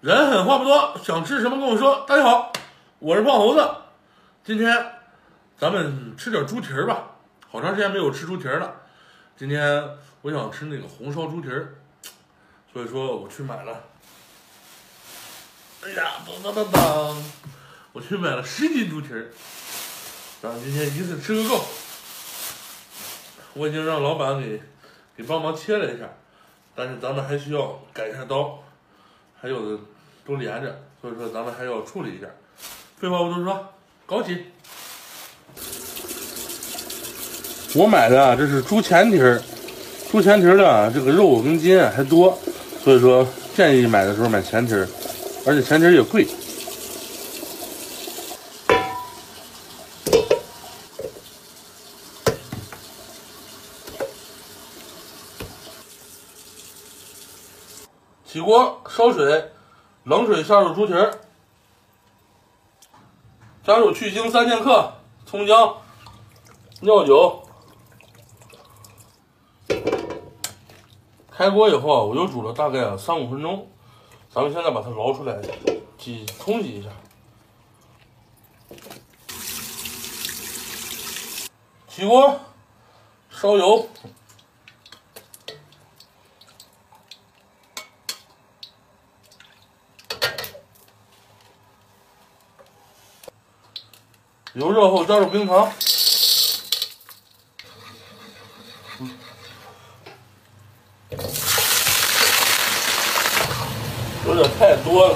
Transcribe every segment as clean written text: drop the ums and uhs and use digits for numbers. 人狠话不多，想吃什么跟我说。大家好，我是胖猴子，今天咱们吃点猪蹄儿吧，好长时间没有吃猪蹄儿了。今天我想吃那个红烧猪蹄儿，所以说我去买了。哎呀，当，我去买了10斤猪蹄儿，咱今天一次吃个够。我已经让老板给帮忙切了一下，但是咱们还需要改一下刀。还有的都连着，所以说咱们还要处理一下。废话不多说，搞起！我买的这是猪前蹄儿，猪前蹄儿的这个肉跟筋还多，所以说建议买的时候买前蹄儿，而且前蹄儿也贵。起锅烧水，冷水下入猪蹄儿，加入去腥3剑客、葱姜、料酒。开锅以后啊，我又煮了大概3-5分钟，咱们现在把它捞出来，冲洗一下。起锅烧油。油热后加入冰糖，有点太多了，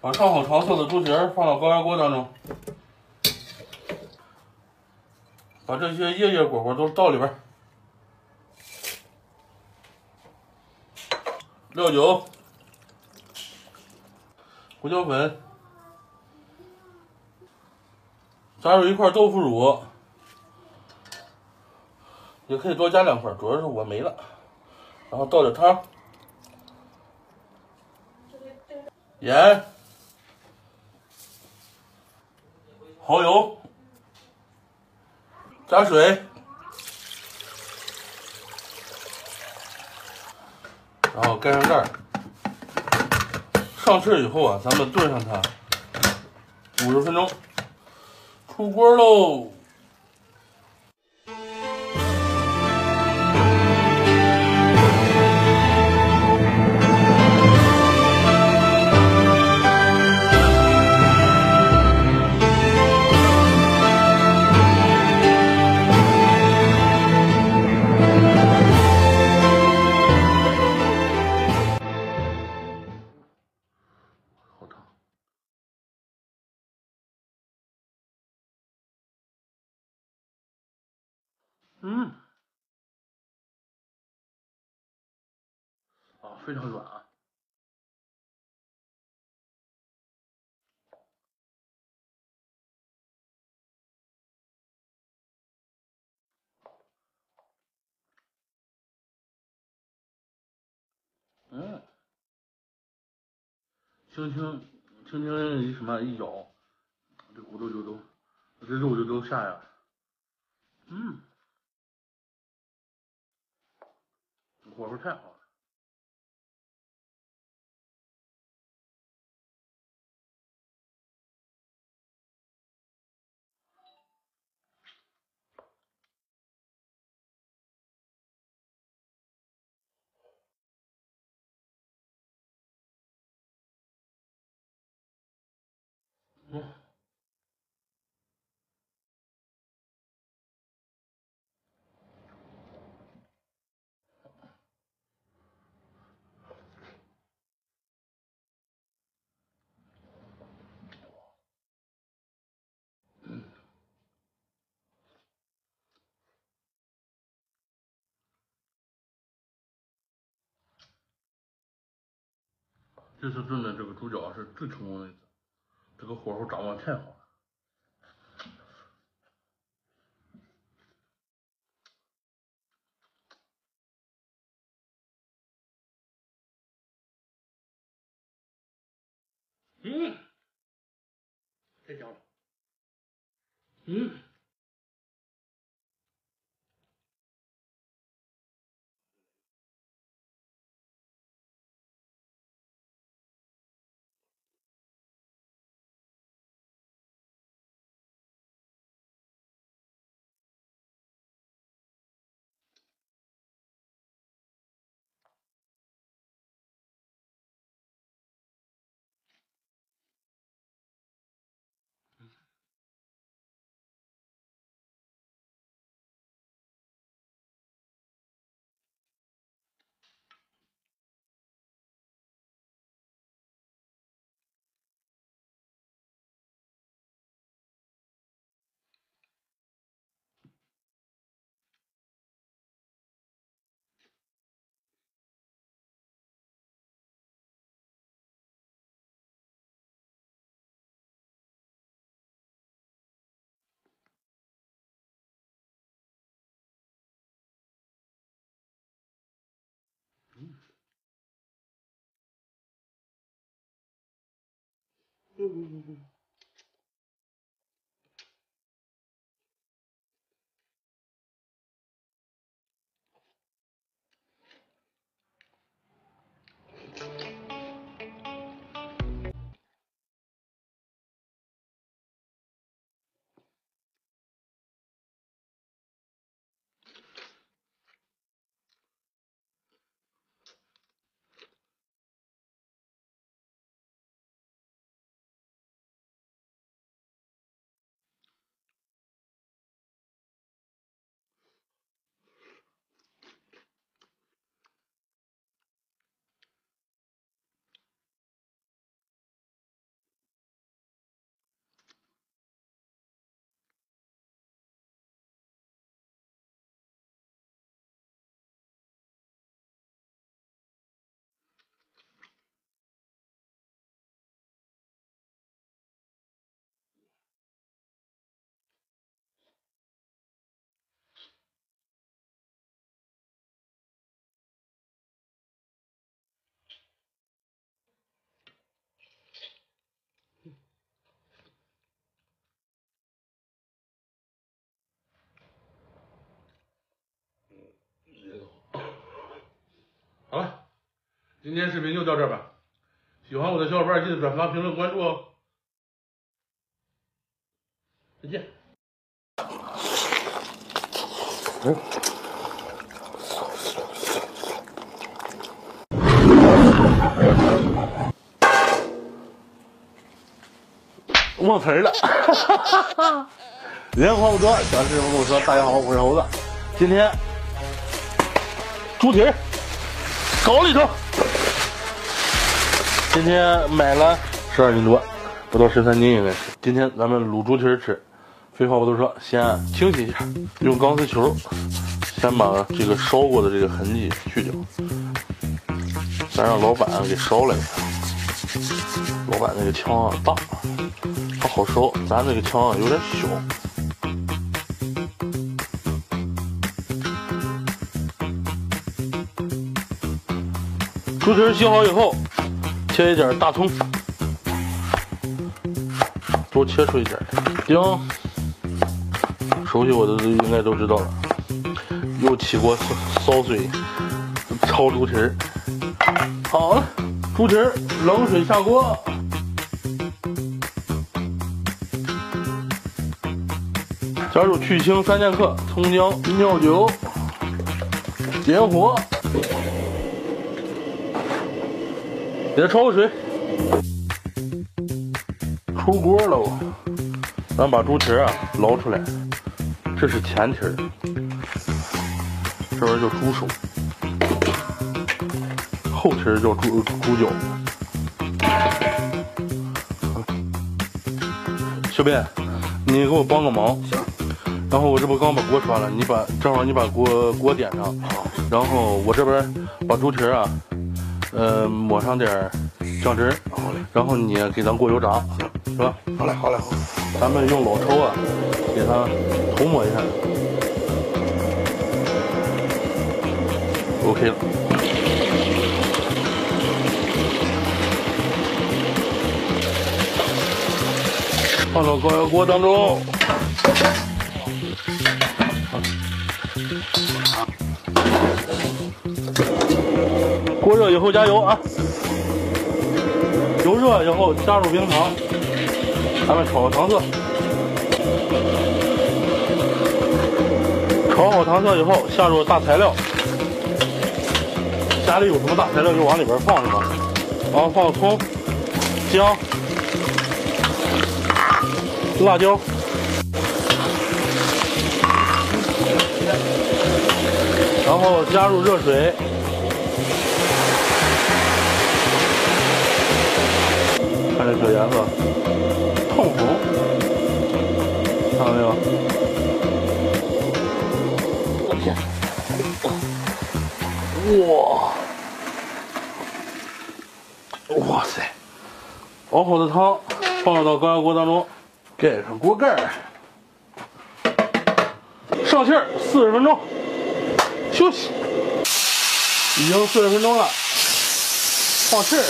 把上好糖色的猪蹄儿放到高压锅当中，把这些叶果果都倒里边，料酒。胡椒粉，加入1块豆腐乳，也可以多加2块，主要是我没了。然后倒点汤，盐，蚝油，加水，然后盖上盖儿。上翅以后啊，咱们炖上它50分钟，出锅喽！非常软啊！轻轻一什么一咬，这骨头就都，这肉就都下来了。火候太好了。这次炖的这个猪脚是最成功的一次，这个火候掌握太好了。太香了。好了，今天视频就到这儿吧。喜欢我的小伙伴记得转发、评论、关注哦。再见。忘词儿了，人话不多，小师傅跟我说：“大家好，我是猴子。”今天猪蹄儿。 搞里头，今天买了12斤多，不到13斤应该是。今天咱们卤猪蹄吃，废话不多说，先清洗一下，用钢丝球先把这个烧过的这个痕迹去掉。咱让老板给烧来一下，老板那个枪啊大，它好烧，咱这个枪啊有点小。 猪蹄洗好以后，切一点大葱，多切出一点。丁，熟悉我的应该都知道了。又起锅烧水，焯猪蹄儿。好了，猪蹄儿冷水下锅。加入去腥3剑客、葱姜、料酒，点火。 给它焯个水，出锅喽！咱把猪蹄啊捞出来，这是前蹄儿，这玩意儿叫猪手，后蹄儿叫猪脚。小编，你给我帮个忙。行。然后我这不刚把锅刷了，你把正好你把锅点上，然后我这边把猪蹄啊。 抹上点酱汁，好嘞。然后你给咱过油炸，是吧？好嘞，好嘞，好。咱们用老抽啊，给它涂抹一下 ，OK 了。放到高压锅当中。 锅热以后加油啊！油热以后加入冰糖，咱们炒个糖色。炒好糖色以后，下入大材料。家里有什么大材料就往里边放是吧？然后放葱、姜、辣椒。 然后加入热水，看这小颜色，通红，看到没有？我天！哇！哇塞！熬好的汤放到高压锅当中，盖上锅盖，上气儿40分钟。 休息，已经40分钟了，放气儿。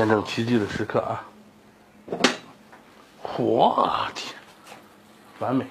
见证奇迹的时刻啊！我天，完美！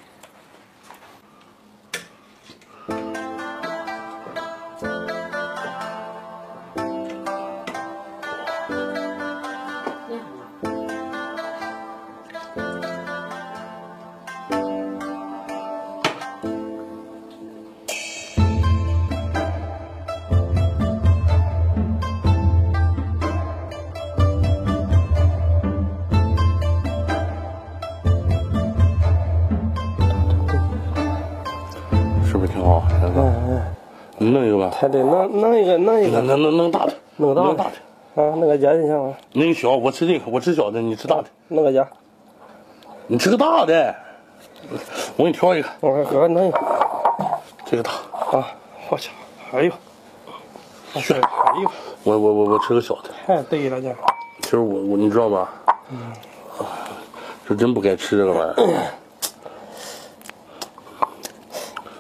弄一个吧，还得弄一个，弄大的，弄大的啊，弄个夹进去啊。那个小，我吃这个，我吃小的，你吃大的。弄个夹，你吃个大的，我给你挑一个。我弄一个，这个大啊！我去，哎呦，去，哎呦，我吃个小的。太对了，这。其实我你知道吗？嗯。这真不该吃这个玩意儿。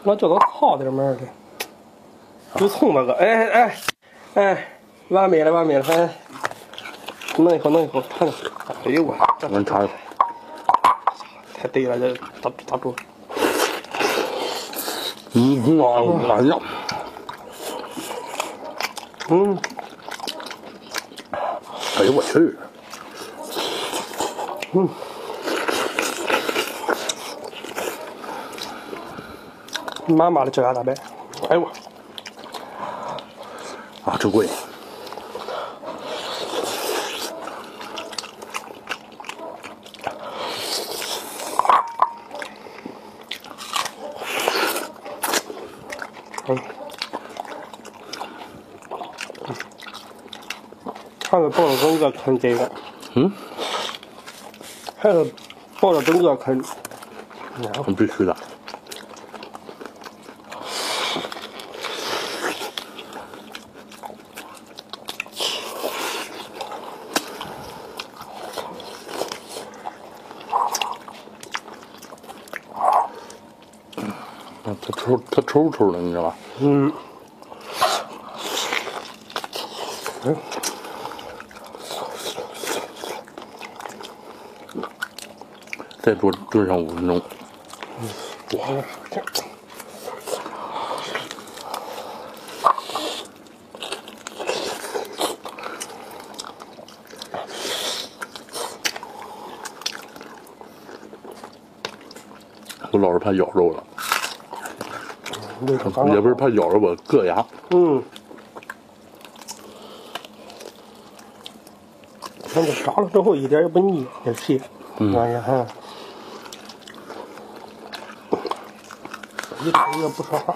我觉得操点妹儿的。就冲那个，哎，完美了，哎，弄一口，看看，哎呦我，我们尝一口，太对了，这打住，哎呀，哎呦我去，妈妈的胶原蛋白，哎呦我。啊，这贵！还是抱着整个啃这个。嗯。还是抱着整个啃。我必须的。它抽的，你知道吧？嗯。哎。再多炖上5分钟。哇！我老是怕咬肉了。也不是怕咬着我硌牙。嗯。那个炸了之后一点也不腻，也是。哎呀哈！一吃也不说话。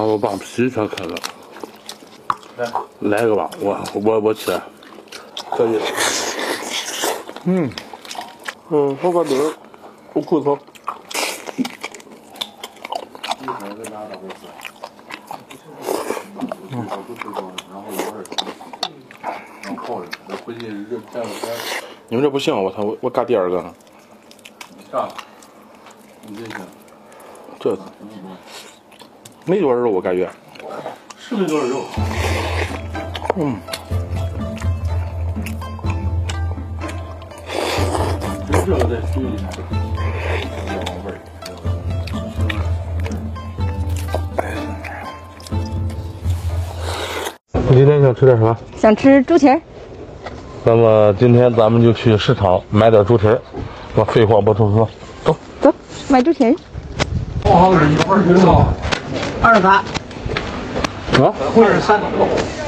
我把皮全啃了，来个吧，我吃，可以。我把饼，我裤头。你们这不行，我嘎第二个呢。上，你这行。这。没多少肉，我感觉是没多少肉。这个再熏一下，有味儿。你今天想吃点啥？想吃猪蹄儿。那么今天咱们就去市场买点猪蹄儿。我废话不多说，走，买猪蹄儿。好吃，一会儿就到。23，啊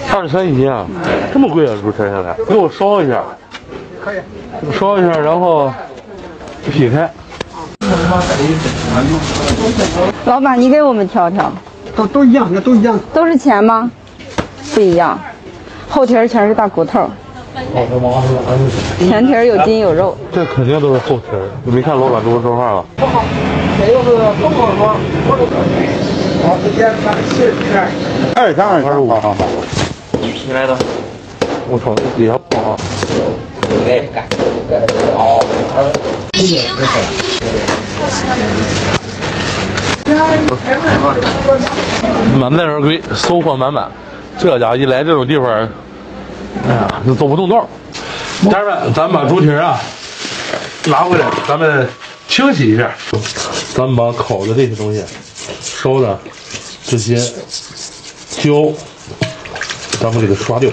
，23，23一斤啊，这么贵啊，猪蹄现在给我烧一下，可以，烧一下，然后劈开。老板，你给我们挑挑，都一样，都是钱吗？不一样，后蹄儿全是大骨头，前蹄儿有筋有肉。这肯定都是后蹄儿，你没看老板跟我说话了。不好，谁又是不好说？好，直接看试试。25啊！你来的，我操，也要不好。哎，干！哦，满载而归，收获满满。这家一来这种地方，哎呀，就走不动道。家人们，咱把猪蹄啊拿回来，咱们清洗一下。咱们把烤的这些东西、烧的这些胶，咱们给它刷掉。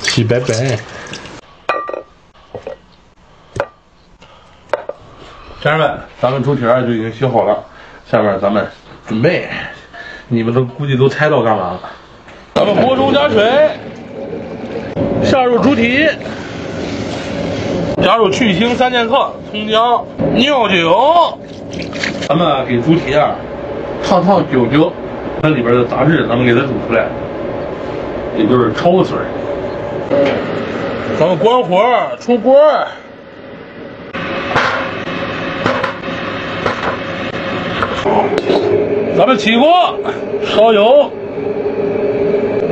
洗白白。家人们，咱们猪蹄儿就已经洗好了，下面咱们准备，你们都估计都猜到干嘛了。咱们锅中加水，下入猪蹄，加入去腥3克、葱姜、料酒，咱们给猪蹄啊烫酒精，那里边的杂质咱们给它煮出来，也就是焯水。咱们关火出锅。咱们起锅，烧油，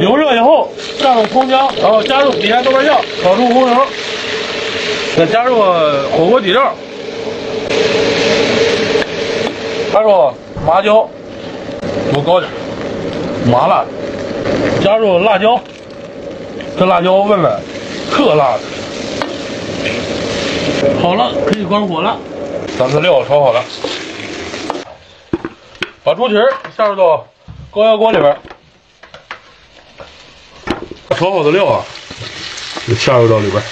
油热以后下入葱姜，然后加入郫县豆瓣酱，炒出红油，再加入火锅底料，加入麻椒，油高点，麻辣，加入辣椒，这辣椒问了，特辣的。好了，可以关火了。咱们的料炒好了。把猪蹄儿下入到高压锅里边，炒好的料啊，就下入到里边。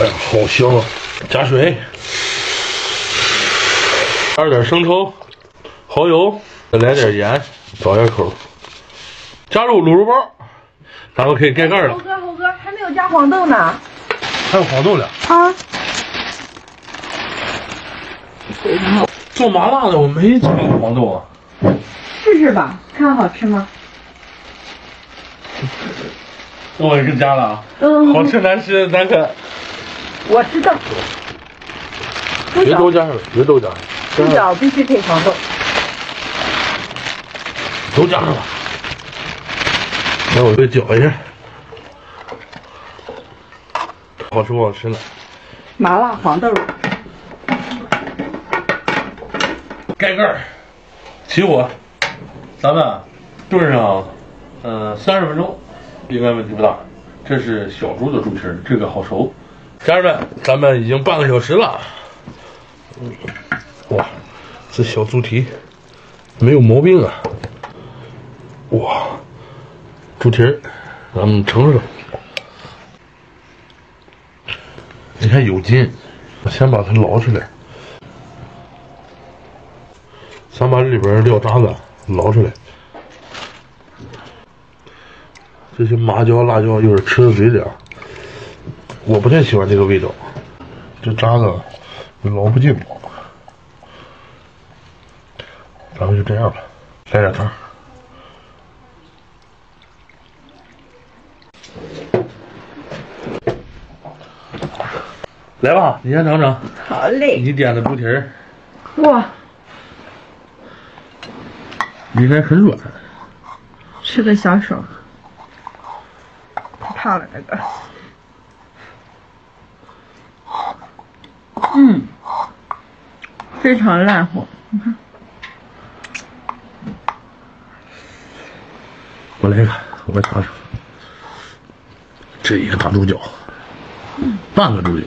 哎呀，好香啊！加水，加点生抽、蚝油，再来点盐，找下口。加入卤肉包，咱们可以盖盖了。猴哥，还没有加黄豆呢。还有黄豆呢？啊。做麻辣的我没吃过黄豆啊，试试吧，看好吃吗？我也跟加了啊，好吃难吃咱可我知道。别都加上了，猪脚必须配黄豆，都加上了。那我再搅一下，好吃不好吃了？麻辣黄豆。盖盖，起火，咱们炖上，30分钟，应该问题不大。这是小猪的猪蹄，这个好熟。家人们，咱们已经半个小时了。哇，这小猪蹄没有毛病啊！哇，猪蹄儿，咱们盛上。你看有筋，我先把它捞出来。咱把里边料渣子捞出来，这些麻椒、辣椒又是吃到嘴里啊，我不太喜欢这个味道，这渣子捞不进。咱们就这样吧，来点汤。来吧，你先尝尝。好嘞。你点的猪蹄儿。哇。你还很软，是个小手，烫了那个。嗯，非常烂乎。你看，我来一个，我尝尝。这一个大猪脚，半个猪脚。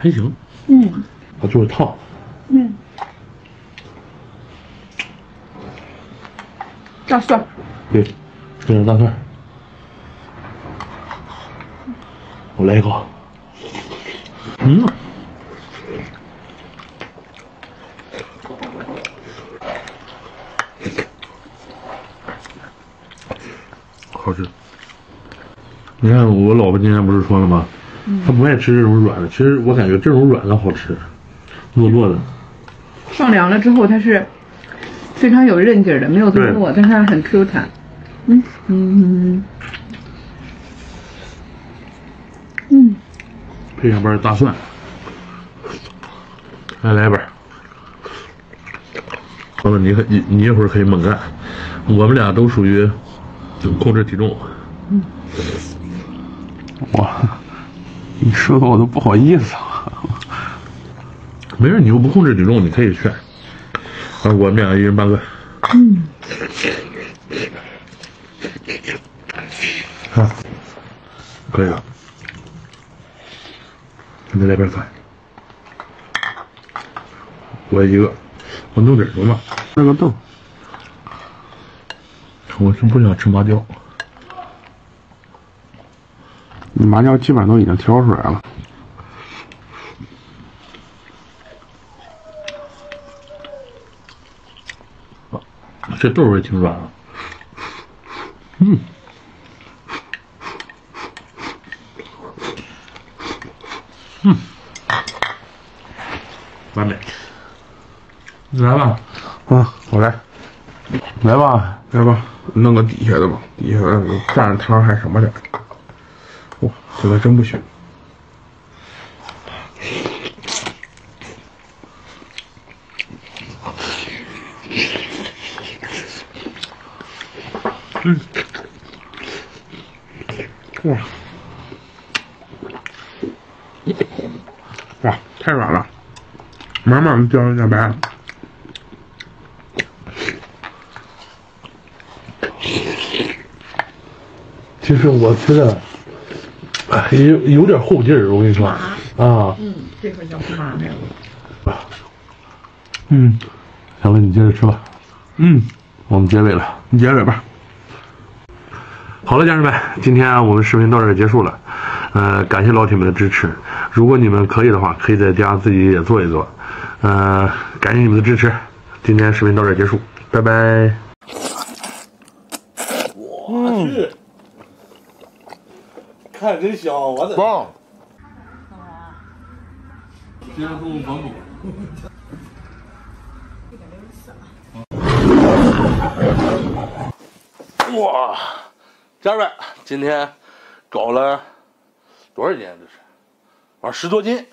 还行，嗯，它就是烫，嗯，大蒜，对，这是大蒜，我来一口，嗯，好吃。你看我老婆今天不是说了吗？她不爱吃这种软的，其实我感觉这种软的好吃，糯糯的。放凉了之后，它是非常有韧劲儿的，没有这么糯，但是它很 Q 弹。配上瓣大蒜，再来一瓣。朋友们，你一会儿可以猛干，我们俩都属于控制体重。哇，你说的我都不好意思了。没事，你又不控制体重，你可以劝。啊，我们俩一人半个。啊，可以了。你在那边看，我一个，我弄点什么？那个豆，我是不想吃麻椒。你麻椒基本上都已经挑出来了。啊、这豆也挺软啊。完美，你来吧，我来，来吧，弄个底下的吧，底下的蘸着汤还什么点，哇，这个真不行，哇，太软了。慢慢掉下白，其实我吃的有点后劲儿，我跟你说啊，这会叫麻没有，小文你接着吃吧，我们结尾了，你结尾吧。好了，家人们，今天我们视频到这儿结束了，感谢老铁们的支持，如果你们可以的话，可以在家自己也做一做。感谢你们的支持，今天视频到这儿结束，拜拜。我去，看真香，我的棒！接着动物防捕。哇，家人们，今天搞了多少斤？这是，10多斤。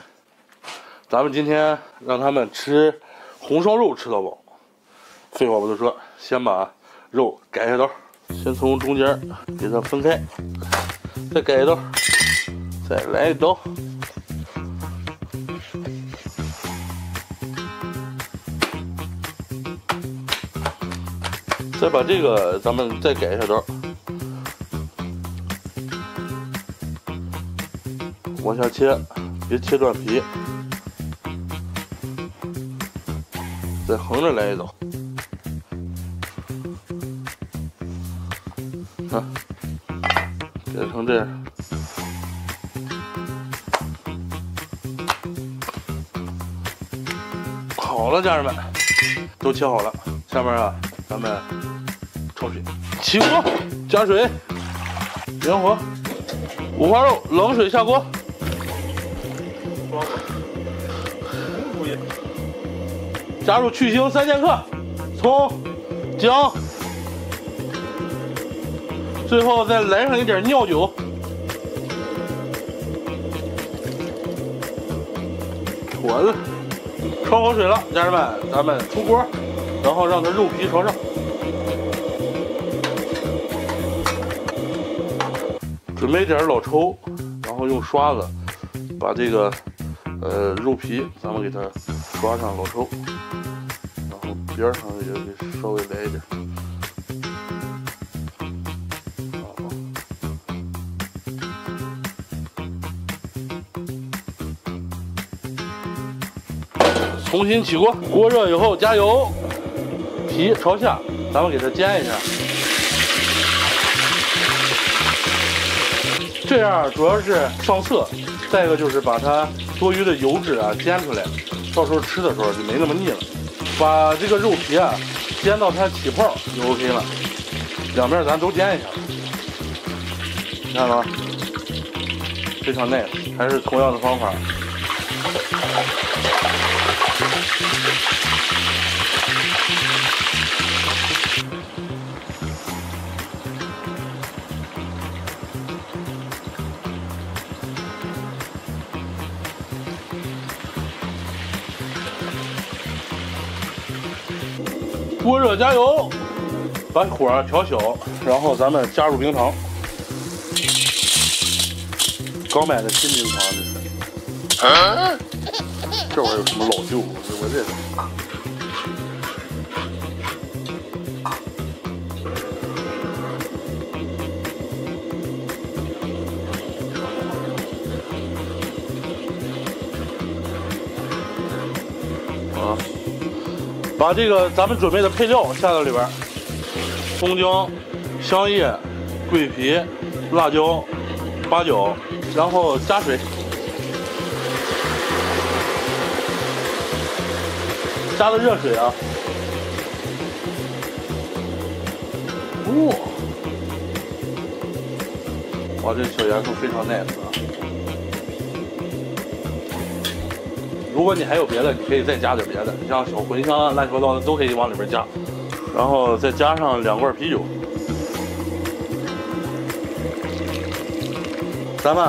咱们今天让他们吃红烧肉吃到饱，废话不多说，先把肉改一刀，先从中间给它分开，再改一刀，再来一刀。再把这个咱们再改一下刀，往下切，别切断皮。再横着来一刀，看，改成这样，好了，家人们，都切好了。下面啊，咱们焯水，起锅，加水，明火，五花肉冷水下锅。加入去腥3剑客，葱、姜，最后再来上一点料酒，完了，焯好水了，家人们，咱们出锅，然后让它肉皮朝上。准备点老抽，然后用刷子把这个肉皮，咱们给它刷上老抽。边上也得稍微来一点，重新起锅，锅热以后加油，皮朝下，咱们给它煎一下。这样主要是上色，再一个就是把它多余的油脂啊煎出来，到时候吃的时候就没那么腻了。把这个肉皮啊煎到它起泡就 OK 了，两边咱都煎一下。你看吗？非常嫩，还是同样的方法。锅热加油，把火调小，然后咱们加入冰糖。刚买的新冰糖，这是。啊、这玩意有什么老旧？我这啊，把这个咱们准备的配料下到里边，葱姜、香叶、桂皮、辣椒、八角。 然后加水，加的热水啊！哦，哇，这小元素非常 nice 啊！如果你还有别的，你可以再加点别的，像小茴香、乱七八糟的都可以往里边加，然后再加上2罐啤酒。 咱们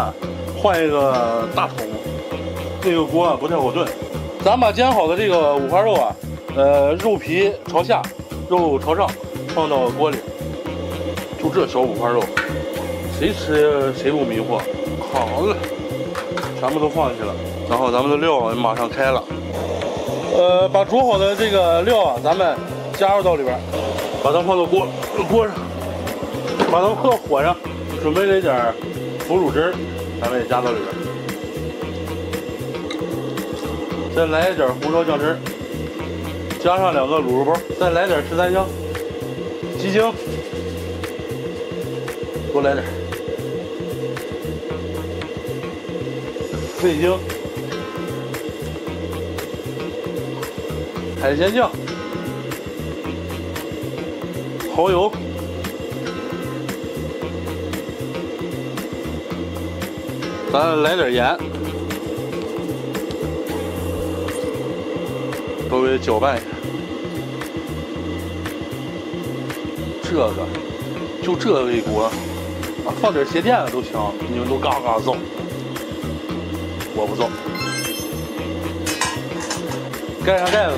换一个大桶，那个锅啊不太好炖。咱把煎好的这个五花肉啊，肉皮朝下，肉朝上，放到锅里。就这小五花肉，谁吃谁不迷惑。好嘞，全部都放进去了。然后咱们的料马上开了。把煮好的这个料啊，咱们加入到里边，把它放到锅上，把它放火上，准备了一点。 腐乳汁，咱们也加到里边，再来一点红烧酱汁，加上2个卤肉包，再来点十三香、鸡精，多来点，味精、海鲜酱、蚝油。 咱来点盐，稍微搅拌一下。就这一锅，啊，放点鞋垫子都行，你们都嘎嘎造，我不造。盖上盖子，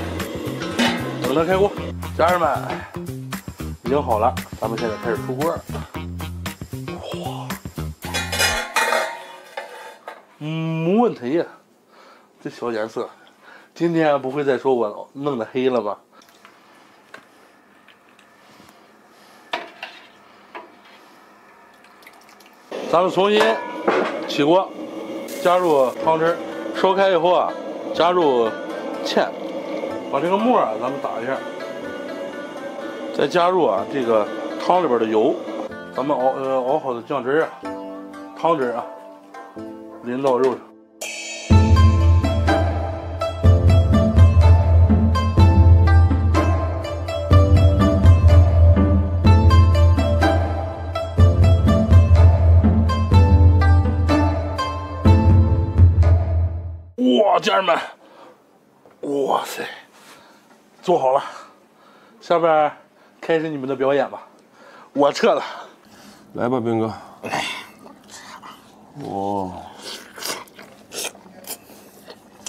等它开锅。家人们，已经好了，咱们现在开始出锅了。 没问题，这小颜色，今天不会再说我弄得黑了吧？咱们重新起锅，加入汤汁，烧开以后啊，加入芡，把这个沫啊咱们打一下，再加入啊这个汤里边的油，咱们熬好的酱汁啊，汤汁啊，淋到肉上。 家人们，哇塞，做好了，下边开始你们的表演吧，我撤了。来吧，兵哥。哦，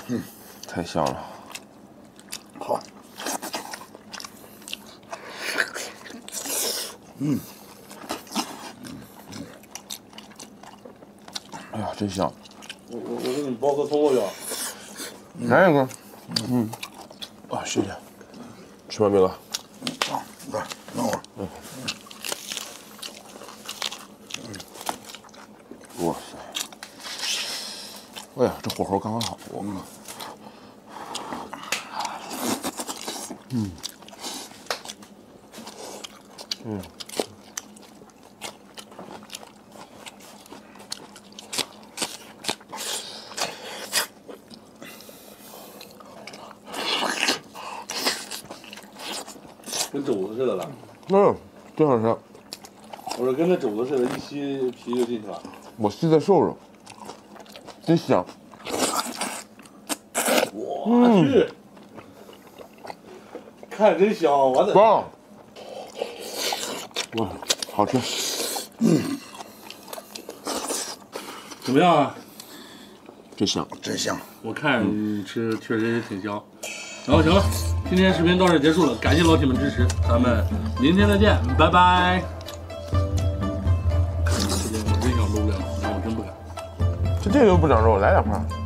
嗯，太香了。好。嗯。哎呀，真香。我给你包个葱爆饺。 来一个，嗯，啊，谢谢，吃吧，明哥。啊，来，等会儿。嗯。哇塞！哎呀，这火候刚刚好。嗯。嗯。跟肘子似的了，嗯，真好吃。我说跟那肘子似的，一吸皮就进去了。我吸的瘦肉，真香。我去，看着真香，完了。棒！哇，好吃。嗯。 怎么样啊？真香，真香！我看你吃确实挺香。然后行了，今天视频到这结束了，感谢老铁们支持，咱们明天再见，拜拜。我真想撸两，我真不敢。就这个又不长肉，来两块。